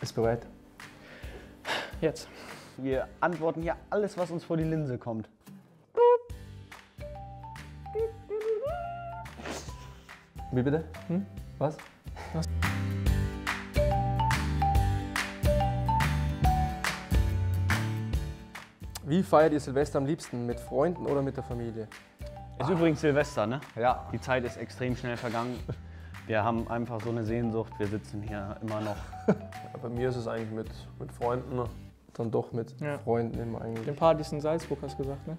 Bist du bereit? Jetzt. Wir antworten hier alles, was uns vor die Linse kommt. Wie bitte? Hm? Was? Was? Wie feiert ihr Silvester am liebsten? Mit Freunden oder mit der Familie? Ist übrigens Silvester, ne? Ja. Die Zeit ist extrem schnell vergangen. Wir haben einfach so eine Sehnsucht. Wir sitzen hier immer noch. Ja, bei mir ist es eigentlich mit Freunden. Ne? Dann doch mit Freunden immer eigentlich. Den Partys in Salzburg hast du gesagt, ne?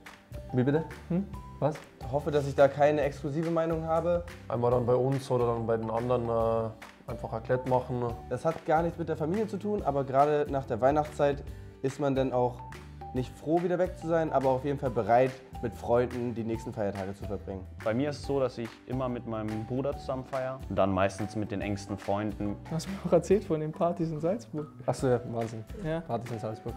Wie bitte? Hm? Was? Ich hoffe, dass ich da keine exklusive Meinung habe. Einmal dann bei uns oder dann bei den anderen einfach Raclette machen. Ne? Das hat gar nichts mit der Familie zu tun, aber gerade nach der Weihnachtszeit ist man dann auch nicht froh, wieder weg zu sein, aber auf jeden Fall bereit, mit Freunden die nächsten Feiertage zu verbringen. Bei mir ist es so, dass ich immer mit meinem Bruder zusammen feiere und dann meistens mit den engsten Freunden. Du hast mir auch erzählt von den Partys in Salzburg. Achso, ja, Wahnsinn. Ja. Partys in Salzburg.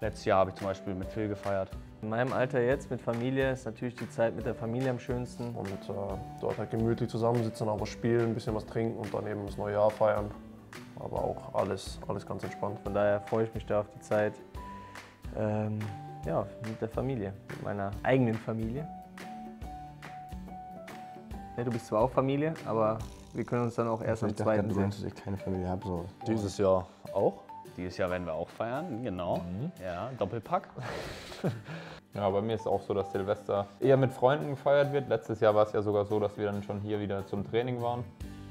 Letztes Jahr habe ich zum Beispiel mit Phil gefeiert. In meinem Alter jetzt mit Familie ist natürlich die Zeit mit der Familie am schönsten. Und dort halt gemütlich zusammensitzen, aber spielen, ein bisschen was trinken und dann eben das neue Jahr feiern. Aber auch alles ganz entspannt. Von daher freue ich mich da auf die Zeit. Ja, mit der Familie, mit meiner eigenen Familie. Ja, du bist zwar auch Familie, aber wir können uns dann auch erst am zweiten sehen. Ich dachte, dass ich keine Familie habe. So. Dieses Jahr auch? Dieses Jahr werden wir auch feiern, genau. Mhm. Ja, Doppelpack. Ja, bei mir ist es auch so, dass Silvester eher mit Freunden gefeiert wird. Letztes Jahr war es ja sogar so, dass wir dann schon hier wieder zum Training waren.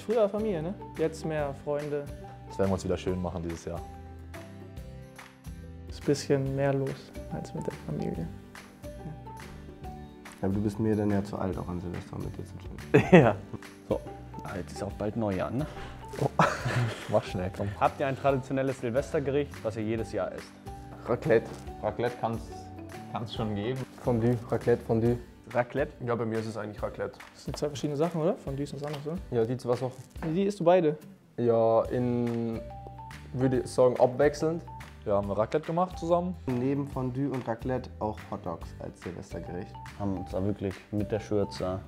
Früher Familie, ne? Jetzt mehr Freunde. Das werden wir uns wieder schön machen dieses Jahr. Bisschen mehr los als mit der Familie. Ja. Aber du bist mir dann ja zu alt, auch an Silvester mit dir zu tun. Ja. So, jetzt ist auch bald Neujahr, ne? Oh. Mach schnell, komm. Habt ihr ein traditionelles Silvestergericht, was ihr jedes Jahr isst? Raclette. Raclette kann's schon geben. Fondue, Raclette, Fondue. Raclette? Ja, bei mir ist es eigentlich Raclette. Das sind zwei verschiedene Sachen, oder? Fondue ist was anderes, oder? Ja, die zwei Sachen. Die isst du beide? Ja, würde ich sagen, abwechselnd. Wir haben Raclette gemacht zusammen. Neben Fondue und Raclette auch Hotdogs als Silvestergericht. Haben uns da wirklich mit der Schürze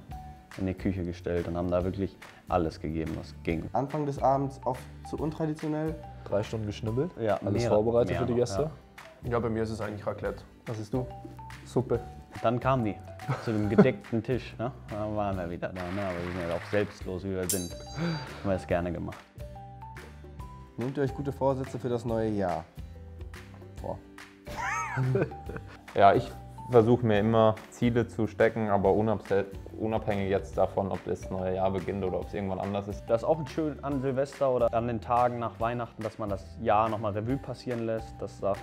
in die Küche gestellt und haben da wirklich alles gegeben, was ging. Anfang des Abends oft zu untraditionell. 3 Stunden geschnibbelt, ja, alles vorbereitet für die Gäste. Ja. Ja, bei mir ist es eigentlich Raclette. Was isst du? Suppe. Dann kamen die zu dem gedeckten Tisch. Ne? Dann waren wir wieder da, ne? Aber wir sind ja auch selbstlos, wie wir sind. Haben wir es gerne gemacht. Nehmt ihr euch gute Vorsätze für das neue Jahr? Ja, ich versuche mir immer Ziele zu stecken, aber unabhängig jetzt davon, ob das neue Jahr beginnt oder ob es irgendwann anders ist. Das ist auch schön an Silvester oder an den Tagen nach Weihnachten, dass man das Jahr nochmal Revue passieren lässt, dass da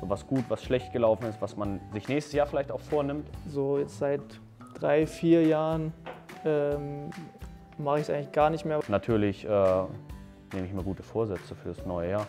so was gut, was schlecht gelaufen ist, was man sich nächstes Jahr vielleicht auch vornimmt. So jetzt seit 3, 4 Jahren mache ich es eigentlich gar nicht mehr. Natürlich nehme ich mir gute Vorsätze für das neue Jahr.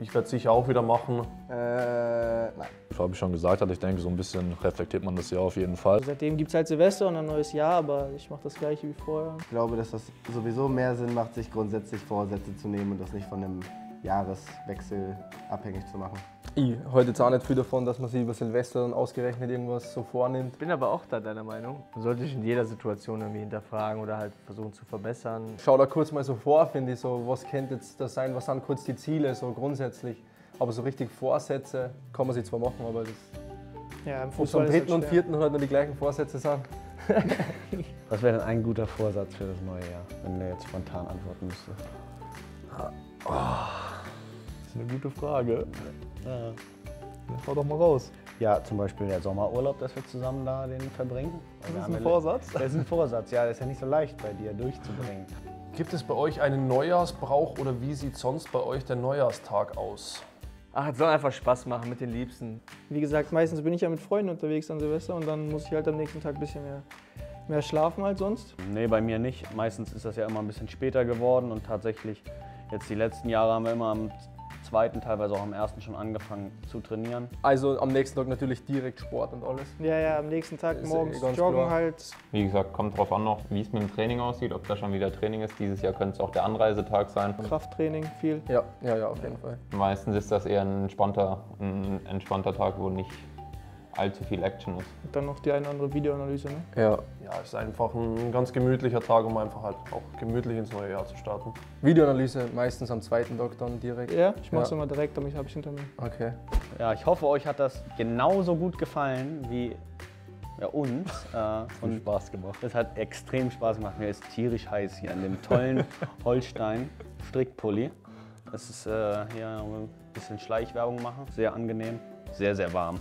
Ich werde es sicher auch wieder machen. Nein. Habe ich schon gesagt, ich denke, so ein bisschen reflektiert man das Jahr auf jeden Fall. Seitdem gibt es halt Silvester und ein neues Jahr, aber ich mache das Gleiche wie vorher. Ich glaube, dass das sowieso mehr Sinn macht, sich grundsätzlich Vorsätze zu nehmen und das nicht von einem Jahreswechsel abhängig zu machen. Ich heute jetzt auch nicht viel davon, dass man sich über Silvester dann ausgerechnet irgendwas so vornimmt. Ich bin aber auch da deiner Meinung. Man sollte sich in jeder Situation irgendwie hinterfragen oder halt versuchen zu verbessern. Schau da kurz mal so vor, finde ich, so was könnte jetzt das sein, was sind kurz die Ziele, so grundsätzlich. Aber so richtig Vorsätze kann man sich zwar machen, aber das... Ja, im Fußball ist es schwer. Am 3. und 4. halt nur die gleichen Vorsätze sind. Was wäre denn ein guter Vorsatz für das neue Jahr, wenn du jetzt spontan antworten müsste? Oh, das ist eine gute Frage. Ja. Hau doch mal raus. Ja, zum Beispiel der Sommerurlaub, dass wir zusammen da den verbringen. Das ist ein Vorsatz? Das ist ein Vorsatz, ja. Das ist ja nicht so leicht bei dir durchzubringen. Gibt es bei euch einen Neujahrsbrauch oder wie sieht sonst bei euch der Neujahrstag aus? Ach, es soll einfach Spaß machen mit den Liebsten. Wie gesagt, meistens bin ich ja mit Freunden unterwegs an Silvester und dann muss ich halt am nächsten Tag ein bisschen mehr schlafen als sonst. Nee, bei mir nicht. Meistens ist das ja immer ein bisschen später geworden und tatsächlich jetzt die letzten Jahre haben wir immer am 2., teilweise auch am 1. schon angefangen zu trainieren. Also am nächsten Tag natürlich direkt Sport und alles? Ja, ja, am nächsten Tag morgens joggen halt. Wie gesagt, kommt drauf an noch, wie es mit dem Training aussieht, ob da schon wieder Training ist. Dieses Jahr könnte es auch der Anreisetag sein. Krafttraining viel? Ja, ja, ja, auf jeden Fall. Meistens ist das eher ein entspannter Tag, wo nicht allzu viel Action ist. Dann noch die eine oder andere Videoanalyse, ne? Ja. Ja, ist einfach ein ganz gemütlicher Tag, um einfach halt auch gemütlich ins neue Jahr zu starten. Videoanalyse meistens am zweiten Lockdown direkt? Ja, ich mach's immer direkt, damit habe ich hinter mir. Okay. Ja, ich hoffe, euch hat das genauso gut gefallen wie uns. Und Spaß gemacht. Es hat extrem Spaß gemacht. Mir ist tierisch heiß hier an dem tollen Holstein-Strickpulli. Es ist hier ein bisschen Schleichwerbung machen, sehr angenehm, sehr, sehr warm.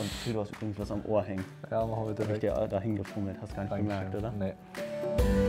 Und du hast übrigens was am Ohr hängen. Ja, machen wir direkt. Hab ich dir da hingefummelt, hast gar nicht gemerkt, oder? Nee.